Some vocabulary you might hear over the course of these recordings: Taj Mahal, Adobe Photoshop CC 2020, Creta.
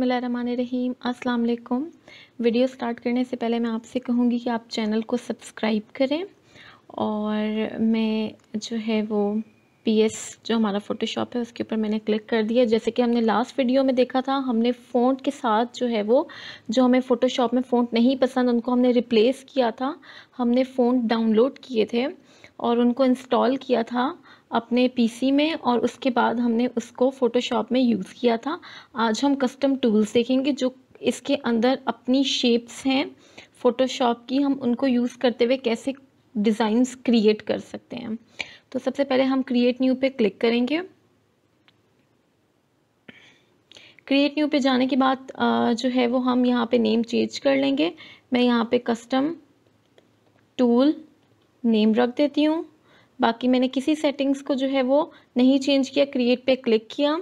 बिस्मिल्लाहिर्रहमानिर्रहीम, अस्सलाम वालेकुम। वीडियो स्टार्ट करने से पहले मैं आपसे कहूँगी कि आप चैनल को सब्सक्राइब करें। और मैं जो है वो PS जो हमारा फ़ोटोशॉप है उसके ऊपर मैंने क्लिक कर दिया। जैसे कि हमने लास्ट वीडियो में देखा था, हमने फ़ॉन्ट के साथ जो है वो जो हमें फ़ोटोशॉप में फ़ॉन्ट नहीं पसंद उनको हमने रिप्लेस किया था। हमने फ़ॉन्ट डाउनलोड किए थे और उनको इंस्टॉल किया था अपने PC में और उसके बाद हमने उसको फ़ोटोशॉप में यूज़ किया था। आज हम कस्टम टूल्स देखेंगे जो इसके अंदर अपनी शेप्स हैं फ़ोटोशॉप की, हम उनको यूज़ करते हुए कैसे डिज़ाइंस क्रिएट कर सकते हैं। तो सबसे पहले हम क्रिएट न्यू पे क्लिक करेंगे। क्रिएट न्यू पे जाने के बाद जो है वो हम यहाँ पे नेम चेंज कर लेंगे। मैं यहाँ पे कस्टम टूल नेम रख देती हूँ। बाकी मैंने किसी सेटिंग्स को जो है वो नहीं चेंज किया। क्रिएट पे क्लिक किया।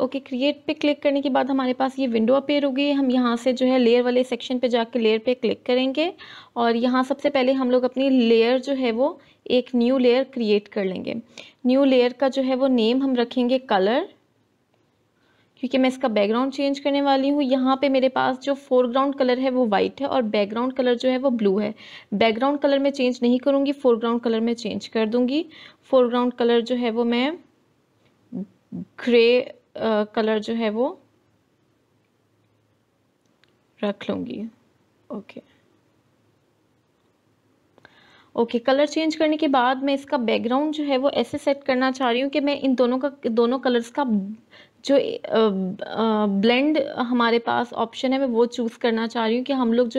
ओके, क्रिएट पे क्लिक करने के बाद हमारे पास ये विंडो अपेयर हो गई। हम यहाँ से जो है लेयर वाले सेक्शन पे जाके लेयर पे क्लिक करेंगे और यहाँ सबसे पहले हम लोग अपनी लेयर जो है वो एक न्यू लेयर क्रिएट कर लेंगे। न्यू लेयर का जो है वो नेम हम रखेंगे कलर, क्योंकि मैं इसका बैकग्राउंड चेंज करने वाली हूँ। यहाँ पे मेरे पास जो फोरग्राउंड कलर है वो वाइट है और बैकग्राउंड कलर जो है वो ब्लू है। बैकग्राउंड कलर में चेंज नहीं करूँगी, फोरग्राउंड कलर में चेंज कर दूँगी। फोरग्राउंड कलर जो है वो मैं ग्रे कलर जो है वो रख लूँगी। ओके, कलर चेंज करने के बाद मैं इसका बैकग्राउंड जो है वो ऐसे सेट करना चाह रही हूँ कि मैं इन दोनों कलर्स का जो ब्लेंड हमारे पास ऑप्शन है मैं वो चूज़ करना चाह रही हूँ कि हम लोग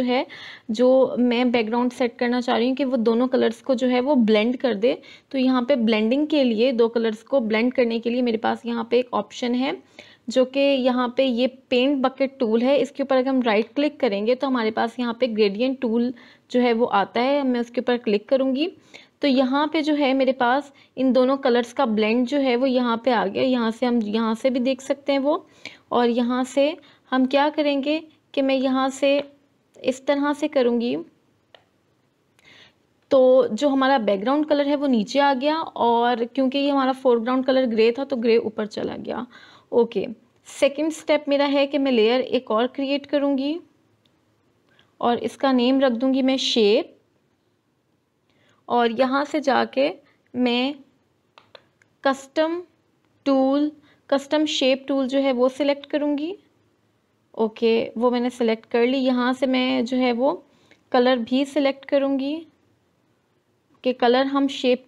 मैं बैकग्राउंड सेट करना चाह रही हूँ कि वो दोनों कलर्स को जो है वो ब्लेंड कर दे। तो यहाँ पे ब्लेंडिंग के लिए, दो कलर्स को ब्लेंड करने के लिए मेरे पास यहाँ पे एक ऑप्शन है जो कि यहाँ पे ये पेंट बकेट टूल है। इसके ऊपर अगर हम राइट क्लिक करेंगे तो हमारे पास यहाँ पे ग्रेडियंट टूल जो है वो आता है। मैं उसके ऊपर क्लिक करूँगी तो यहाँ पे जो है मेरे पास इन दोनों कलर्स का ब्लेंड जो है वो यहाँ पे आ गया। हम यहाँ से भी देख सकते हैं वो। और यहाँ से हम क्या करेंगे कि मैं यहाँ से इस तरह से करूँगी तो जो हमारा बैकग्राउंड कलर है वो नीचे आ गया और क्योंकि ये हमारा फोरग्राउंड कलर ग्रे था तो ग्रे ऊपर चला गया। ओके, सेकंड स्टेप मेरा है कि मैं लेयर एक और क्रिएट करूँगी और इसका नेम रख दूँगी मैं शेप। और यहाँ से जाके मैं कस्टम शेप टूल जो है वो सिलेक्ट करूँगी। ओके, वो मैंने सिलेक्ट कर ली। यहाँ से मैं जो है वो कलर भी सिलेक्ट करूँगी कि कलर हम शेप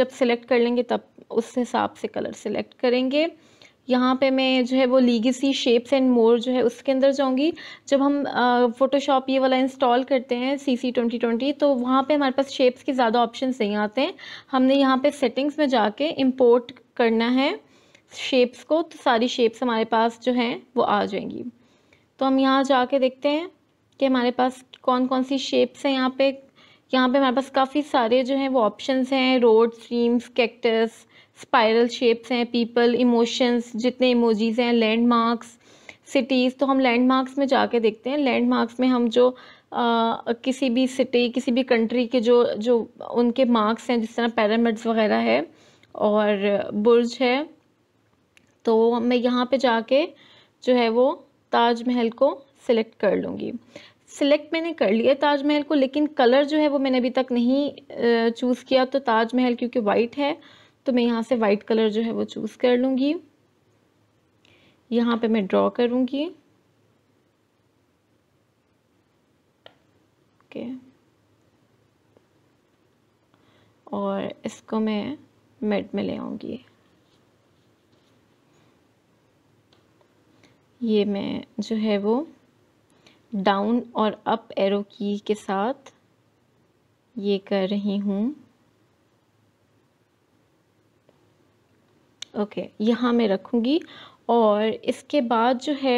जब सिलेक्ट कर लेंगे तब उस हिसाब से कलर सिलेक्ट करेंगे। यहाँ पे मैं जो है वो लीगेसी शेप्स एंड मोर जो है उसके अंदर जाऊँगी। जब हम फ़ोटोशॉप ये वाला इंस्टॉल करते हैं CC 2020 तो वहाँ पे हमारे पास शेप्स के ज़्यादा ऑप्शन नहीं आते हैं। हमने यहाँ पे सेटिंग्स में जाके इंपोर्ट करना है शेप्स को, तो सारी शेप्स हमारे पास जो हैं वो आ जाएंगी। तो हम यहाँ जाके देखते हैं कि हमारे पास कौन कौन सी शेप्स हैं। यहाँ पे हमारे पास काफ़ी सारे जो हैं वो ऑप्शंस हैं। Road, streams, cactus, spiral shapes हैं, पीपल, इमोशंस, जितने इमोजीज़ हैं, लैंडमार्क्स, सिटीज़। तो हम लैंडमार्क्स में जाके देखते हैं। लैंडमार्क्स में हम जो किसी भी सिटी, किसी भी कंट्री के जो उनके मार्क्स हैं, जिस तरह पिरामिड्स वगैरह है और बुर्ज है, तो मैं यहाँ पे जाके जो है वो ताजमहल को सिलेक्ट कर लूँगी। सिलेक्ट मैंने कर लिया ताजमहल को, लेकिन कलर जो है वो मैंने अभी तक नहीं चूज़ किया। तो ताजमहल क्योंकि वाइट है तो मैं यहाँ से वाइट कलर जो है वो चूज़ कर लूँगी। यहाँ पे मैं ड्रॉ करूँगी। ओके, और इसको मैं मिड में ले आऊँगी। ये मैं जो है वो डाउन और अप एरो की के साथ ये कर रही हूँ। ओके, यहाँ मैं रखूँगी। और इसके बाद जो है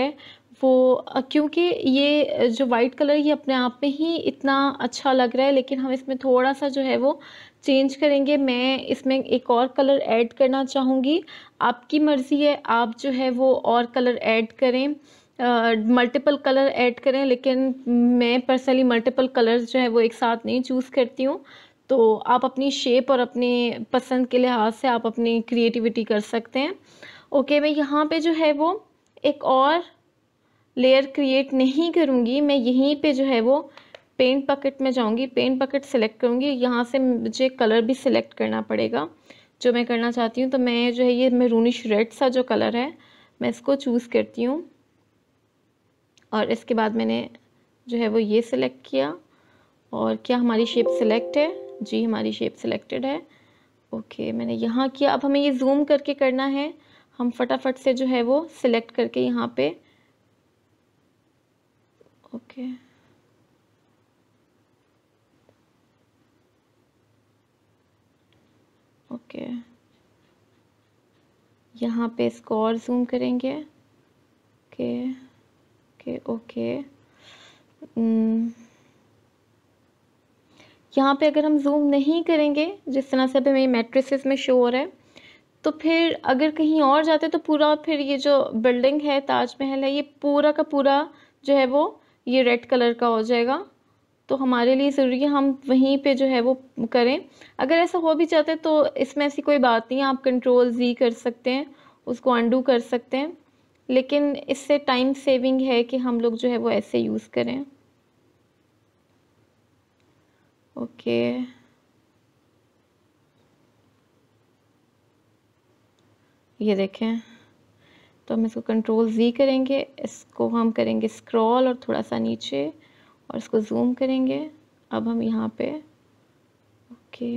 वो क्योंकि ये जो वाइट कलर ये अपने आप में ही इतना अच्छा लग रहा है, लेकिन हम इसमें थोड़ा सा जो है वो चेंज करेंगे। मैं इसमें एक और कलर ऐड करना चाहूँगी। आपकी मर्ज़ी है, आप जो है वो और कलर ऐड करें, मल्टीपल कलर ऐड करें, लेकिन मैं पर्सनली मल्टीपल कलर्स जो है वो एक साथ नहीं चूज़ करती हूँ। तो आप अपनी शेप और अपनी पसंद के लिहाज से आप अपनी क्रिएटिविटी कर सकते हैं। ओके, मैं यहाँ पे जो है वो एक और लेयर क्रिएट नहीं करूँगी, मैं यहीं पे जो है वो पेंट बकेट में जाऊँगी, पेंट बकेट सेलेक्ट करूँगी। यहाँ से मुझे कलर भी सिलेक्ट करना पड़ेगा जो मैं करना चाहती हूँ। तो मैं जो है ये मैरूनिश रेड सा जो कलर है मैं इसको चूज़ करती हूँ और इसके बाद मैंने जो है वो ये सिलेक्ट किया। और क्या हमारी शेप सिलेक्ट है? जी, हमारी शेप सिलेक्टेड है। ओके, मैंने यहाँ किया। अब हमें ये जूम करके करना है, हम फटाफट से जो है वो सिलेक्ट करके यहाँ पे ओके ओके यहाँ पे इसको और जूम करेंगे। ओके ओके ओके यहाँ पे अगर हम जूम नहीं करेंगे जिस तरह से हमें मैट्रिसेस में शो हो रहा है, तो फिर अगर कहीं और जाते तो पूरा फिर ये जो बिल्डिंग है ताजमहल है ये पूरा का पूरा जो है वो ये रेड कलर का हो जाएगा। तो हमारे लिए ज़रूरी है हम वहीं पे जो है वो करें। अगर ऐसा हो भी जाता है तो इसमें ऐसी कोई बात नहीं है, आप Ctrl+Z कर सकते हैं, उसको अंडू कर सकते हैं, लेकिन इससे टाइम सेविंग है कि हम लोग जो है वो ऐसे यूज़ करें। ओके ये देखें, तो हम इसको Ctrl+Z करेंगे, इसको हम करेंगे स्क्रॉल और थोड़ा सा नीचे और इसको जूम करेंगे। अब हम यहाँ पे ओके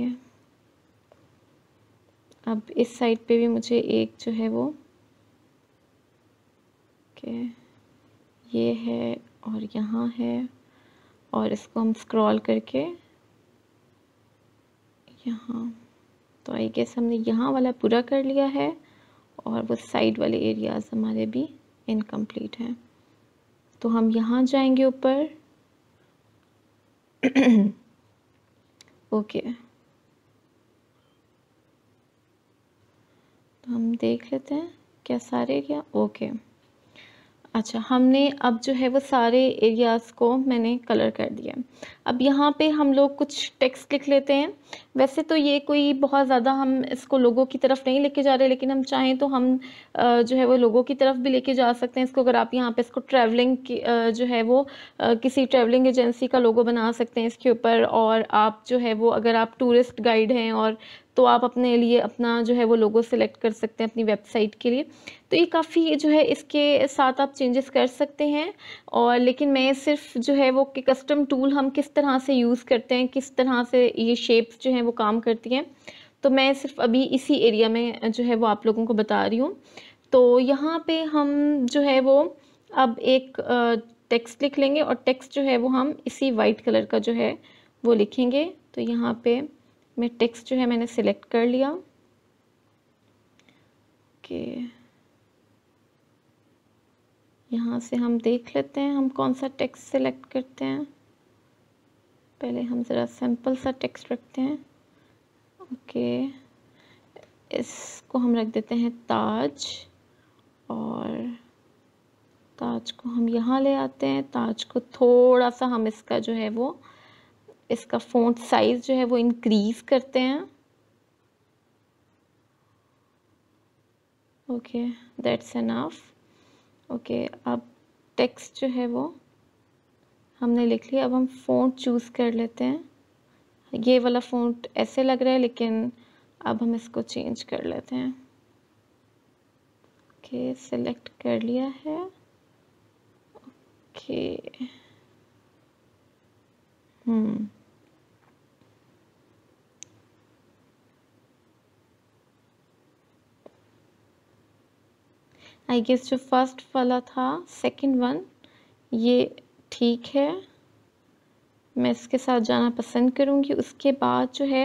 अब इस साइड पे भी मुझे एक जो है वो ओके ये है और यहाँ है और इसको हम स्क्रॉल करके यहाँ, तो आई गेस हमने यहाँ वाला पूरा कर लिया है और वो साइड वाले एरियाज़ हमारे भी इनकम्प्लीट हैं। तो हम यहाँ जाएंगे ऊपर। ओके तो हम देख लेते हैं क्या सारे एरिया ओके अच्छा, हमने अब जो है वो सारे एरियाज़ को मैंने कलर कर दिया। अब यहाँ पे हम लोग कुछ टेक्स्ट लिख लेते हैं। वैसे तो ये कोई बहुत ज़्यादा हम इसको लोगों की तरफ नहीं लेके जा रहे, लेकिन हम चाहें तो हम जो है वो लोगों की तरफ भी लेके जा सकते हैं इसको। अगर आप यहाँ पे इसको ट्रैवलिंग की जो है वो किसी ट्रैवलिंग एजेंसी का लोगो बना सकते हैं इसके ऊपर। और आप जो है वो अगर आप टूरिस्ट गाइड हैं और तो आप अपने लिए अपना जो है वो लोगो सिलेक्ट कर सकते हैं अपनी वेबसाइट के लिए। तो ये काफ़ी जो है इसके साथ आप चेंजेस कर सकते हैं। और लेकिन मैं सिर्फ जो है वो कि कस्टम टूल हम किस तरह से यूज़ करते हैं, किस तरह से ये शेप्स जो हैं वो काम करती हैं, तो मैं सिर्फ अभी इसी एरिया में जो है वो आप लोगों को बता रही हूँ। तो यहाँ पे हम जो है वो अब एक टेक्स्ट लिख लेंगे और टेक्स्ट जो है वो हम इसी वाइट कलर का जो है वो लिखेंगे। तो यहाँ पर मैं टेक्स्ट जो है मैंने सिलेक्ट कर लिया। ओके यहाँ से हम देख लेते हैं हम कौन सा टेक्स्ट सिलेक्ट करते हैं। पहले हम ज़रा सिंपल सा टेक्स्ट रखते हैं। ओके इसको हम रख देते हैं ताज, और ताज को हम यहाँ ले आते हैं। ताज को थोड़ा सा हम इसका जो है वो इसका फ़ॉन्ट साइज़ जो है वो इंक्रीज़ करते हैं। Okay that's enough. ओके अब टेक्स्ट जो है वो हमने लिख लिया। अब हम फ़ॉन्ट चूज़ कर लेते हैं। ये वाला फ़ॉन्ट ऐसे लग रहा है, लेकिन अब हम इसको चेंज कर लेते हैं। ओके सेलेक्ट कर लिया है। ओके आई गेस जो फर्स्ट वाला था सेकंड वन ये ठीक है, मैं इसके साथ जाना पसंद करूँगी। उसके बाद जो है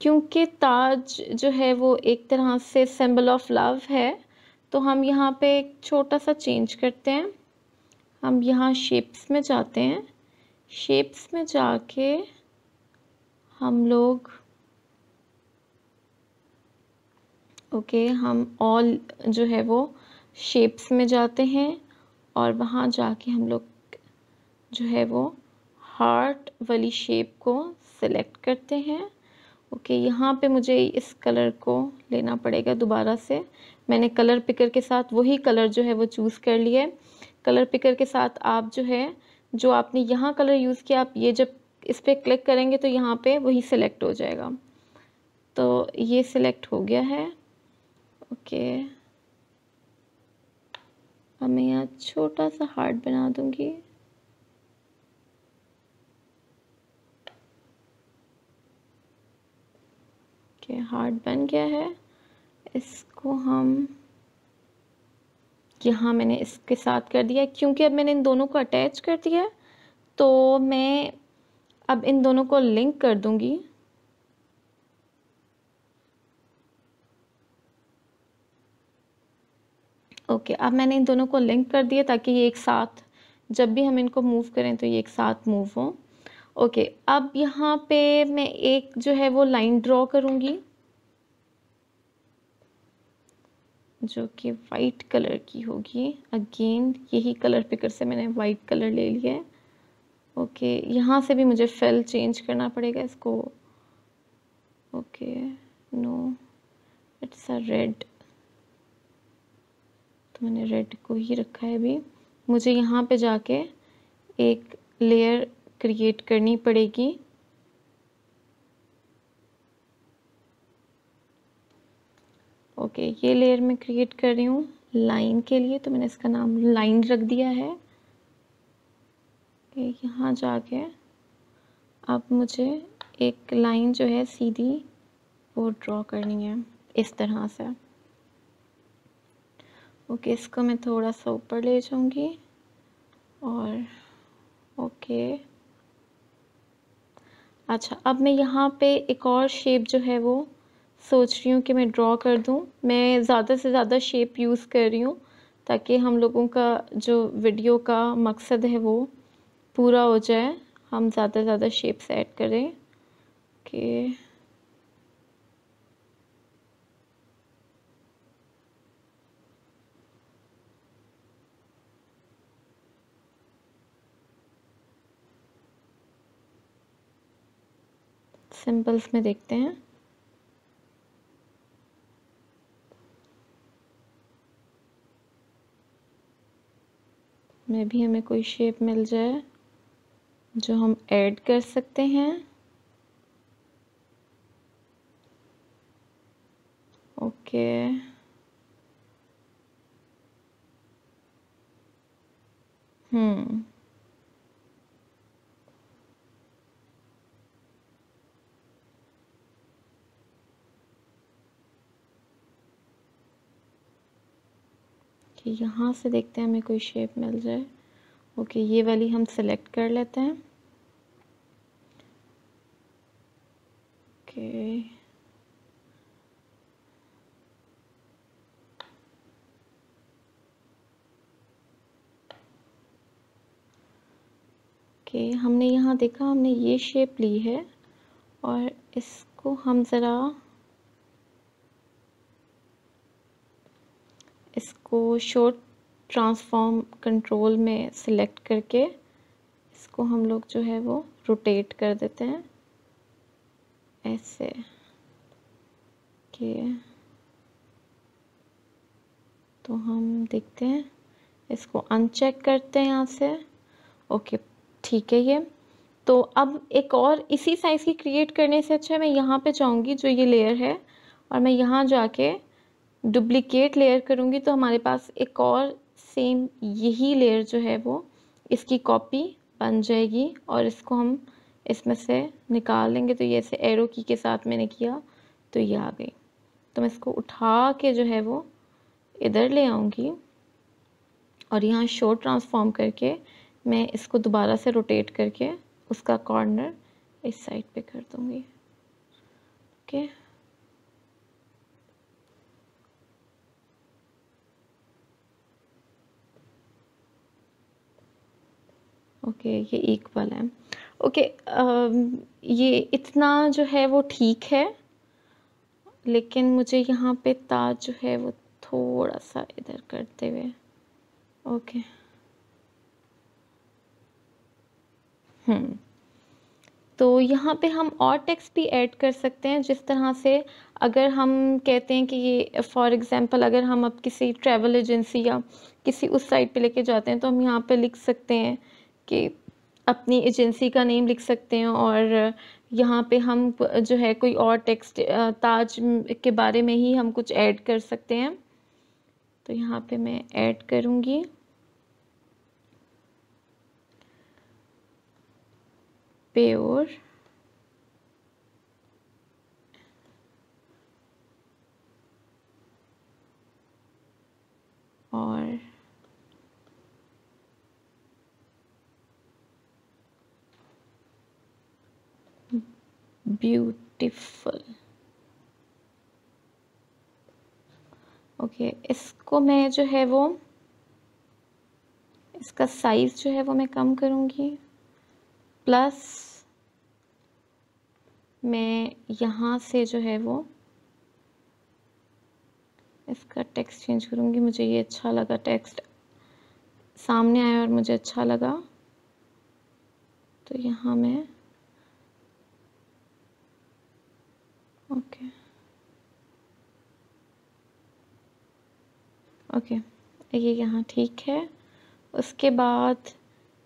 क्योंकि ताज जो है वो एक तरह से सिंबल ऑफ लव है, तो हम यहाँ पे एक छोटा सा चेंज करते हैं। हम यहाँ शेप्स में जाते हैं, शेप्स में जाके हम लोग ओके हम ऑल जो है वो शेप्स में जाते हैं और वहाँ जाके हम लोग जो है वो हार्ट वाली शेप को सिलेक्ट करते हैं। ओके, यहाँ पे मुझे इस कलर को लेना पड़ेगा दोबारा से। मैंने कलर पिकर के साथ वही कलर जो है वो चूज़ कर लिया है। कलर पिकर के साथ आप जो है जो आपने यहाँ कलर यूज़ किया, आप ये जब इस पर क्लिक करेंगे तो यहाँ पे वही सिलेक्ट हो जाएगा। तो ये सिलेक्ट हो गया है। ओके, अब मैं यहाँ छोटा सा हार्ट बना दूँगी। ओके, हार्ट बन गया है। इसको हम यहाँ मैंने इसके साथ कर दिया, क्योंकि अब मैंने इन दोनों को अटैच कर दिया है। तो मैं अब इन दोनों को लिंक कर दूँगी। ओके, अब मैंने इन दोनों को लिंक कर दिया ताकि ये एक साथ, जब भी हम इनको मूव करें तो ये एक साथ मूव हो। ओके, अब यहाँ पे मैं एक जो है वो लाइन ड्रॉ करूँगी जो कि वाइट कलर की होगी। अगेन यही कलर पिकर से मैंने वाइट कलर ले लिया है। ओके, यहाँ से भी मुझे फिल चेंज करना पड़ेगा इसको। Okay, no, it's a red, मैंने रेड को ही रखा है। अभी मुझे यहाँ पे जाके एक लेयर क्रिएट करनी पड़ेगी। ओके, ये लेयर मैं क्रिएट कर रही हूँ लाइन के लिए, तो मैंने इसका नाम लाइन रख दिया है। ओके, यहाँ जाके अब मुझे एक लाइन जो है सीधी वो ड्रॉ करनी है इस तरह से। ओके, इसको मैं थोड़ा सा ऊपर ले जाऊंगी और ओके। अच्छा, अब मैं यहाँ पे एक और शेप जो है वो सोच रही हूँ कि मैं ड्रॉ कर दूँ। मैं ज़्यादा से ज़्यादा शेप यूज़ कर रही हूँ ताकि हम लोगों का जो वीडियो का मकसद है वो पूरा हो जाए, हम ज़्यादा से ज़्यादा शेप्स ऐड करें। ओके, सिंपल्स में देखते हैं। में भी हमें कोई शेप मिल जाए जो हम ऐड कर सकते हैं। ओके, कि यहाँ से देखते हैं हमें कोई शेप मिल जाए। ओके, ये वाली हम सेलेक्ट कर लेते हैं। ओके, हमने यहाँ देखा, हमने ये शेप ली है और इसको हम ज़रा इसको शॉर्ट ट्रांसफॉर्म कंट्रोल में सिलेक्ट करके इसको हम लोग जो है वो रोटेट कर देते हैं ऐसे के। तो हम देखते हैं, इसको अनचेक करते हैं यहाँ से। ओके, ठीक है ये। तो अब एक और इसी साइज़ की क्रिएट करने से अच्छा है मैं यहाँ पे जाऊँगी जो ये लेयर है, और मैं यहाँ जाके डुप्लिकेट लेयर करूँगी। तो हमारे पास एक और सेम यही लेयर जो है वो इसकी कॉपी बन जाएगी, और इसको हम इसमें से निकाल लेंगे। तो ये ऐसे एरो की के साथ मैंने किया तो ये आ गई। तो मैं इसको उठा के जो है वो इधर ले आऊँगी और यहाँ शो ट्रांसफॉर्म करके मैं इसको दोबारा से रोटेट करके उसका कॉर्नर इस साइड पे कर दूँगी। ओके, ये इक्वल है। ओके, ये इतना जो है वो ठीक है, लेकिन मुझे यहाँ पे ताज जो है वो थोड़ा सा इधर करते हुए। ओके, तो यहाँ पे हम और टेक्स्ट भी ऐड कर सकते हैं, जिस तरह से अगर हम कहते हैं कि ये फॉर एग्जांपल अगर हम अब किसी ट्रैवल एजेंसी या किसी उस साइट पे लेके जाते हैं तो हम यहाँ पे लिख सकते हैं कि अपनी एजेंसी का नेम लिख सकते हैं और यहाँ पे हम जो है कोई और टेक्स्ट ताज के बारे में ही हम कुछ ऐड कर सकते हैं। तो यहाँ पे मैं ऐड करूँगी। प्योर और ब्यूटीफुल। ओके, इसको मैं जो है वो इसका साइज जो है वो मैं कम करूँगी। प्लस मैं यहाँ से जो है वो इसका टेक्स्ट चेंज करूँगी। मुझे ये अच्छा लगा, टेक्स्ट सामने आया और मुझे अच्छा लगा, तो यहाँ मैं ओके ये यहाँ ठीक है। उसके बाद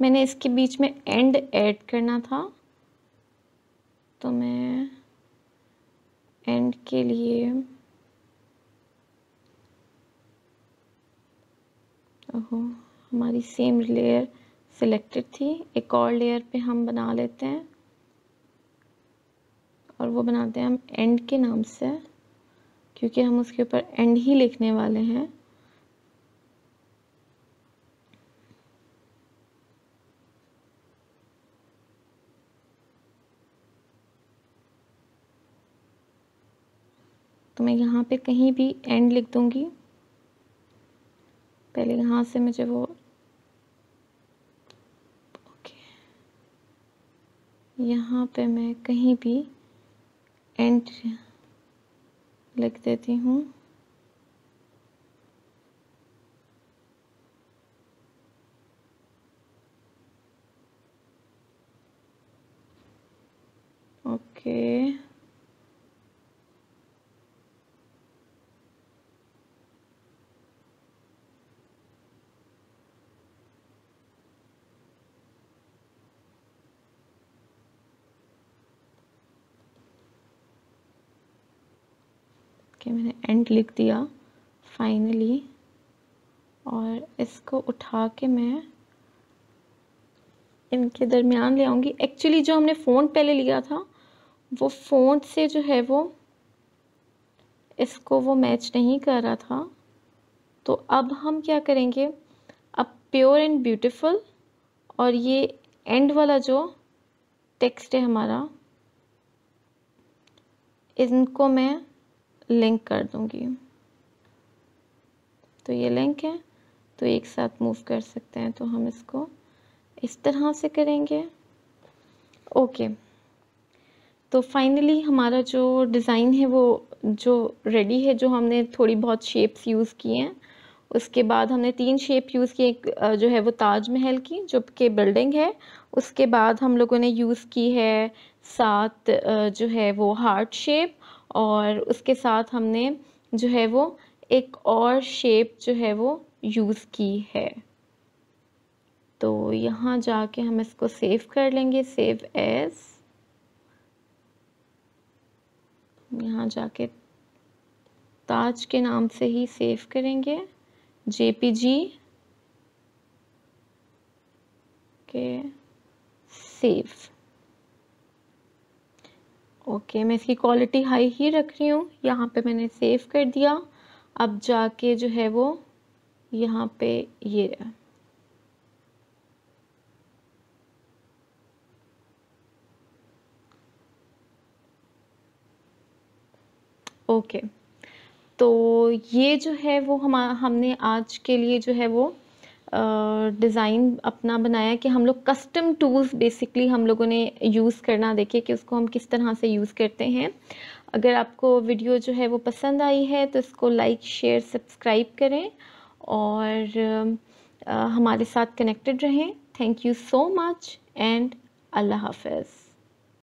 मैंने इसके बीच में एंड ऐड करना था, तो मैं एंड के लिए ओहो हमारी सेम लेयर सिलेक्टेड थी, एक और लेयर पे हम बना लेते हैं और वो बनाते हैं हम एंड के नाम से, क्योंकि हम उसके ऊपर एंड ही लिखने वाले हैं। तो मैं यहाँ पे कहीं भी एंड लिख दूँगी। पहले यहाँ से मुझे वो ओके यहाँ पे मैं कहीं भी एंड लिख देती हूँ। ओके मैंने एंड लिख दिया फाइनली। और इसको उठा के मैं इनके दरमियान ले आऊँगी। एक्चुअली जो हमने फ़ॉन्ट पहले लिया था वो फ़ॉन्ट से जो है वो इसको वो मैच नहीं कर रहा था, तो अब हम क्या करेंगे, अब प्योर एंड ब्यूटीफुल और ये एंड वाला जो टेक्स्ट है हमारा इनको मैं लिंक कर दूंगी। तो ये लिंक है, तो एक साथ मूव कर सकते हैं, तो हम इसको इस तरह से करेंगे। ओके, तो फाइनली हमारा जो डिज़ाइन है वो जो रेडी है, जो हमने थोड़ी बहुत शेप्स यूज़ किए हैं। उसके बाद हमने 3 शेप यूज़ की, एक जो है वो ताजमहल की जो कि बिल्डिंग है, उसके बाद हम लोगों ने यूज़ की है 7 जो है वो हार्ट शेप, और उसके साथ हमने जो है वो एक और शेप जो है वो यूज़ की है। तो यहाँ जाके हम इसको सेव कर लेंगे, सेव एज। यहाँ जाके ताज के नाम से ही सेव करेंगे, जेपीजी के सेव। ओके, मैं इसकी क्वालिटी हाई ही रख रही हूँ। यहाँ पे मैंने सेव कर दिया। अब जाके जो है वो यहाँ पे ये ओके, तो ये जो है वो हमने आज के लिए जो है वो डिज़ाइन अपना बनाया कि हम लोग कस्टम टूल्स बेसिकली हम लोगों ने यूज़ करना देखे कि उसको हम किस तरह से यूज़ करते हैं। अगर आपको वीडियो जो है वो पसंद आई है तो इसको लाइक शेयर सब्सक्राइब करें और हमारे साथ कनेक्टेड रहें। Thank you so much and अल्लाह हाफ़िज़।